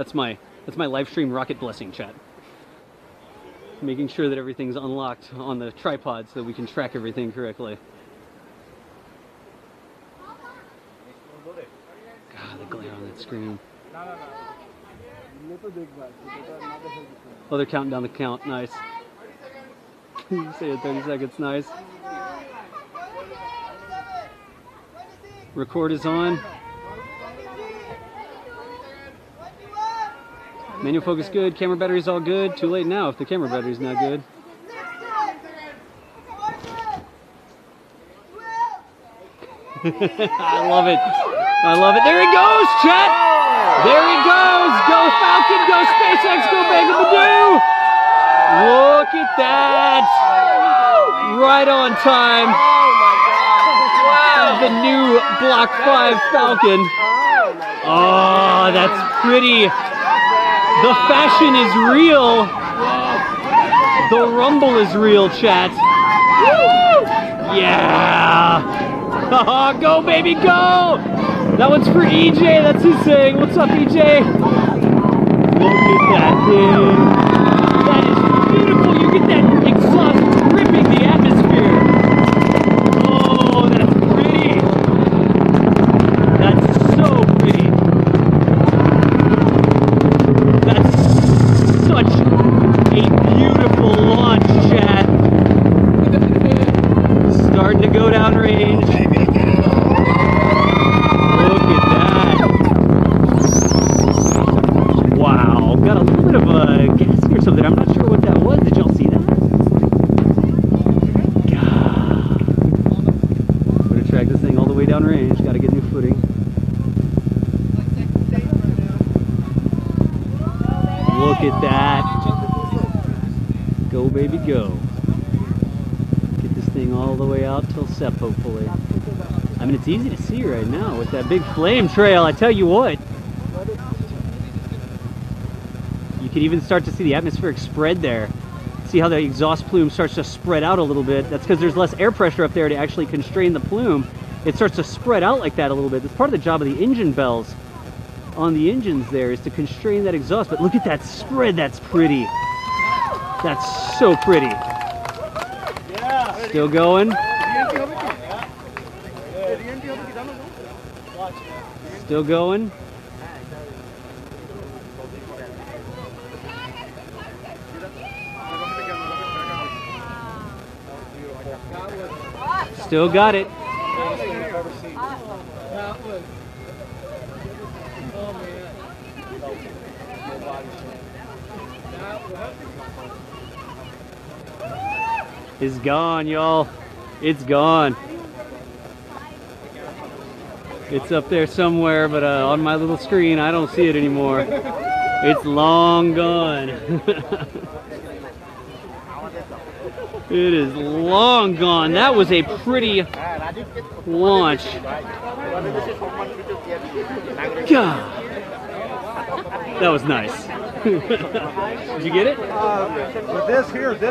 That's my live stream Rocket Blessing chat. Making sure that everything's unlocked on the tripod so that we can track everything correctly. God, the glare on that screen. Oh, they're counting down the count. Nice. You say it 30 seconds. Nice. Record is on. Manual focus good, camera battery's all good. Too late now if the camera battery's not good. I love it. I love it. There it goes, Chet! There it goes! Go Falcon, go SpaceX, go Bangabandhu! Look at that! Right on time. Wow! The new Block 5 Falcon. Oh, that's pretty. The fashion is real. The rumble is real, chat. Yeah. Oh, go, baby, go. That one's for EJ. That's his saying. What's up, EJ? Look at that thing. That is beautiful. You get that exhaust ripping the atmosphere. Oh, that's pretty. That's so pretty. Go. Get this thing all the way out till SEP, hopefully. I mean, it's easy to see right now with that big flame trail, I tell you what. You can even start to see the atmospheric spread there. See how the exhaust plume starts to spread out a little bit? That's because there's less air pressure up there to actually constrain the plume. It starts to spread out like that a little bit. That's part of the job of the engine bells on the engines there, is to constrain that exhaust. But look at that spread, that's pretty. That's so pretty. Yeah. Still going. Still going. Still got it. It's gone, y'all. It's gone. It's up there somewhere, but on my little screen, I don't see it anymore. It's long gone. It is long gone. That was a pretty launch. God. That was nice. Did you get it? With this here, this.